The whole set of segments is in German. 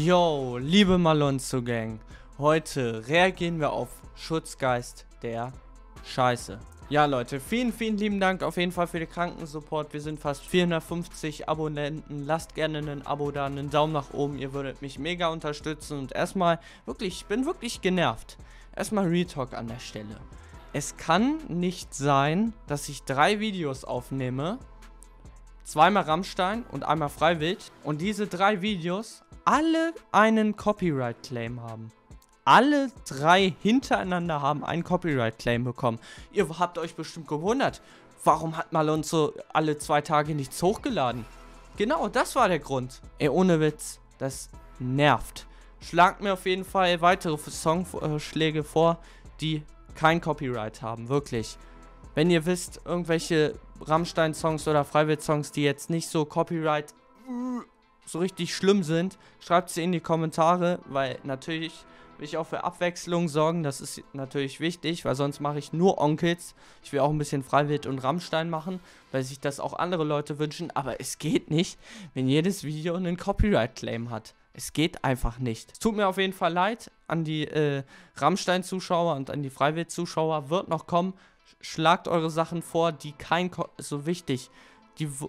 Yo, liebe Marlonzo Gang, heute reagieren wir auf Schutzgeist der Scheiße. Ja Leute, vielen lieben Dank auf jeden Fall für den Krankensupport. Wir sind fast 450 Abonnenten. Lasst gerne ein Abo da, einen Daumen nach oben. Ihr würdet mich mega unterstützen. Und erstmal, wirklich, ich bin wirklich genervt. Erstmal Retalk an der Stelle. Es kann nicht sein, dass ich 3 Videos aufnehme. Zweimal Rammstein und einmal Freiwild. Und diese 3 Videos alle einen Copyright-Claim haben. Alle 3 hintereinander haben einen Copyright-Claim bekommen. Ihr habt euch bestimmt gewundert, warum hat Marlonzo alle 2 Tage nichts hochgeladen? Genau, das war der Grund. Ey, ohne Witz, das nervt. Schlagt mir auf jeden Fall weitere Songvorschläge vor, die kein Copyright haben, wirklich. Wenn ihr wisst, irgendwelche Rammstein-Songs oder Freiwild-Songs, die jetzt nicht so Copyright so richtig schlimm sind, schreibt sie in die Kommentare, weil natürlich will ich auch für Abwechslung sorgen, das ist natürlich wichtig, weil sonst mache ich nur Onkels. Ich will auch ein bisschen Freiwild und Rammstein machen, weil sich das auch andere Leute wünschen, aber es geht nicht, wenn jedes Video einen Copyright-Claim hat. Es geht einfach nicht. Es tut mir auf jeden Fall leid an die Rammstein-Zuschauer und an die Freiwild-Zuschauer. Wird noch kommen. Schlagt eure Sachen vor, die kein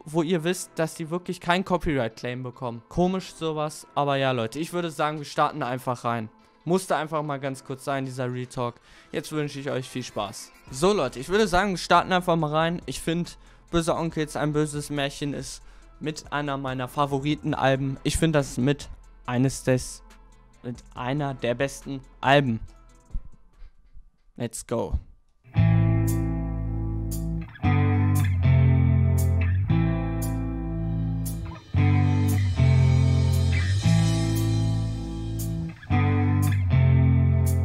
wo ihr wisst, dass die wirklich kein Copyright-Claim bekommen. Komisch sowas. Aber ja, Leute, ich würde sagen, wir starten einfach rein. Musste einfach mal ganz kurz sein, dieser Retalk. Jetzt wünsche ich euch viel Spaß. So, Leute, ich würde sagen, wir starten einfach mal rein. Ich finde, Böhse Onkelz, ein böses Märchen ist mit einer meiner Favoriten-Alben. Ich finde das mit einer der besten Alben. Let's go.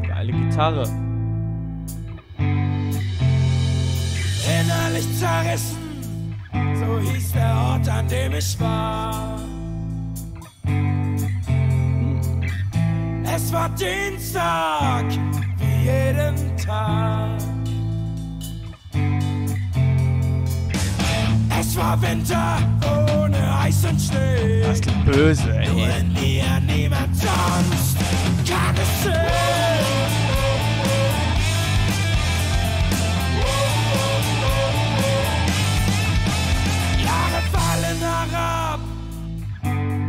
Geile Gitarre. Innerlich zerrissen, so hieß der Ort, an dem ich war. Es war Dienstag, wie jeden Tag. Es war Winter, ohne Eis und Schnee. Das klingt böse, ey. Nur in mir, niemand sonst kann es sehen. Jahre fallen herab,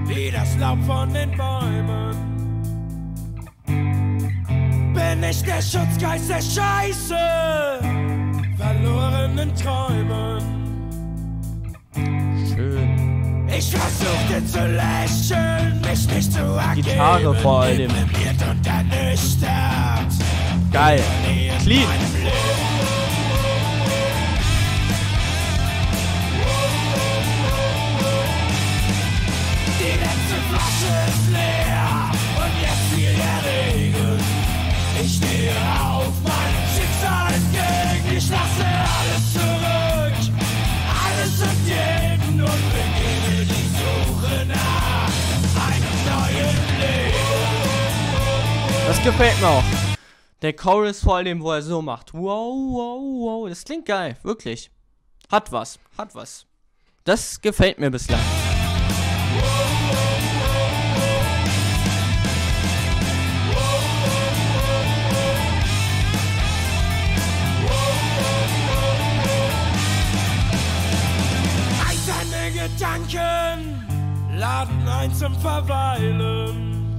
wie das Laub von den Bäumen. Bin ich der Schutzgeist der Scheiße, verlorenen Träumen. Schön. Ich versuchte zu lächeln, mich nicht zu ergeben. Gitarre vor allem. Geil. Clean. Die letzte Flasche ist leer und jetzt fiel der Regen. Ich stehe auf meinem Schicksal entgegen. Ich lasse alles zurück, alles und jeden, und beginne die Suche nach einem neuen Leben. Das gefällt mir auch. Der Chorus vor allem, wo er so macht. Wow, wow, wow. Das klingt geil, wirklich. Hat was, hat was. Das gefällt mir bislang. Gedanken laden ein zum Verweilen.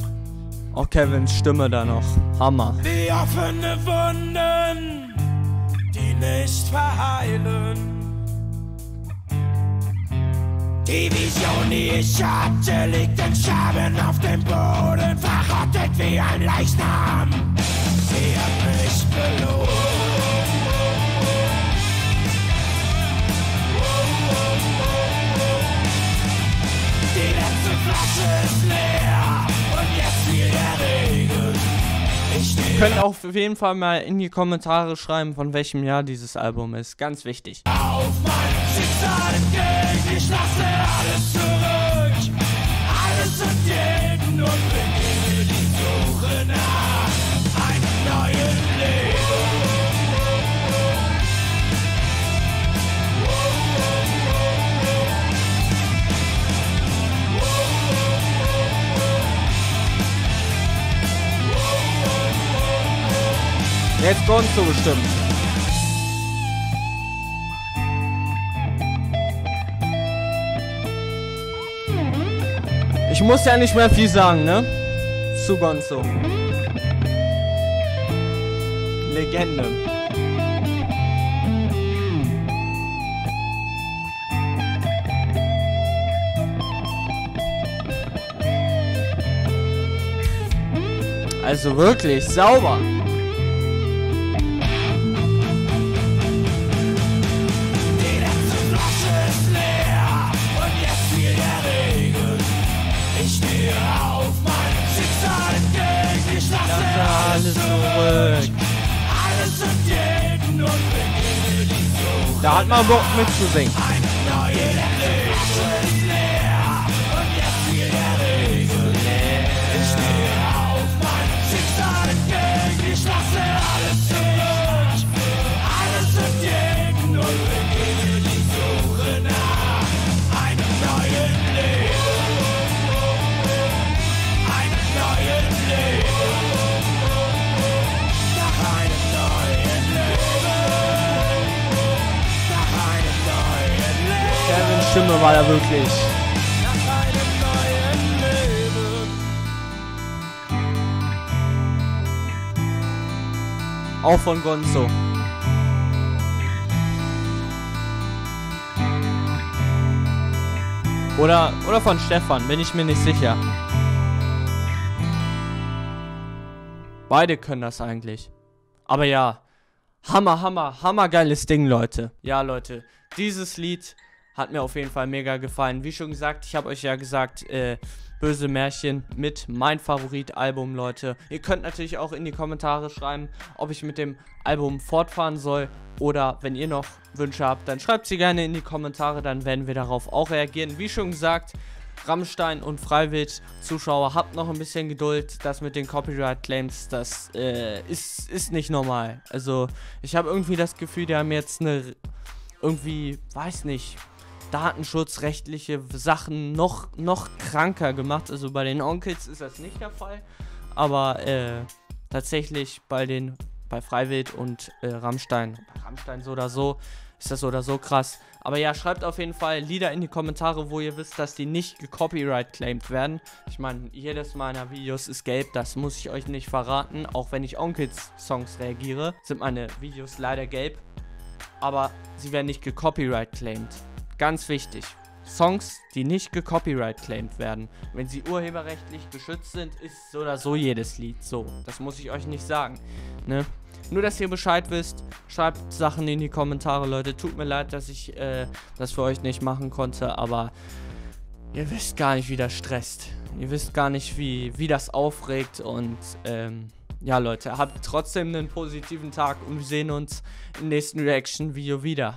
Auch Kevins Stimme da noch. Hammer. Wie offene Wunden, die nicht verheilen. Die Vision, die ich hatte, liegt in Scherben auf dem Boden, verrottet wie ein Leichnam. Sie hat mich belohnt. Könnt auch auf jeden Fall mal in die Kommentare schreiben, von welchem Jahr dieses Album ist. Ganz wichtig. Auf meinem Schicksal entgegen, ich lasse alles zurück, alles und jeden, und beginne die Suche nach einem neuen Leben. Jetzt Gonzo bestimmt. Ich muss ja nicht mehr viel sagen, ne? Zu Gonzo. Legende. Also wirklich sauber. Da hat man Bock mitzusingen. Stimme war da wirklich. Nach einem neuen Leben. Auch von Gonzo. Oder von Stefan, bin ich mir nicht sicher. Beide können das eigentlich. Aber ja, hammergeiles Ding, Leute. Ja, Leute, dieses Lied hat mir auf jeden Fall mega gefallen. Wie schon gesagt, ich habe euch ja gesagt, Böse Märchen mit mein Favorit-Album, Leute. Ihr könnt natürlich auch in die Kommentare schreiben, ob ich mit dem Album fortfahren soll. Oder wenn ihr noch Wünsche habt, dann schreibt sie gerne in die Kommentare. Dann werden wir darauf auch reagieren. Wie schon gesagt, Rammstein und Freiwild, Zuschauer, habt noch ein bisschen Geduld. Das mit den Copyright-Claims, das ist nicht normal. Also ich habe irgendwie das Gefühl, die haben jetzt eine, irgendwie, weiß nicht, datenschutzrechtliche Sachen noch kranker gemacht. Also bei den Onkels ist das nicht der Fall, aber tatsächlich bei Freiwild und Rammstein so oder so ist das so oder so krass. Aber ja, schreibt auf jeden Fall Lieder in die Kommentare, wo ihr wisst, dass die nicht gecopyright-claimed werden. Ich meine, jedes meiner Videos ist gelb, das muss ich euch nicht verraten. Auch wenn ich Onkels-Songs reagiere, sind meine Videos leider gelb, aber sie werden nicht gecopyright-claimed. Ganz wichtig, Songs, die nicht gecopyright-claimed werden. Wenn sie urheberrechtlich geschützt sind, ist so oder so jedes Lied so. Das muss ich euch nicht sagen, ne? Nur, dass ihr Bescheid wisst, schreibt Sachen in die Kommentare, Leute. Tut mir leid, dass ich das für euch nicht machen konnte, aber ihr wisst gar nicht, wie das stresst. Ihr wisst gar nicht, wie das aufregt und ja, Leute, habt trotzdem einen positiven Tag und wir sehen uns im nächsten Reaction-Video wieder.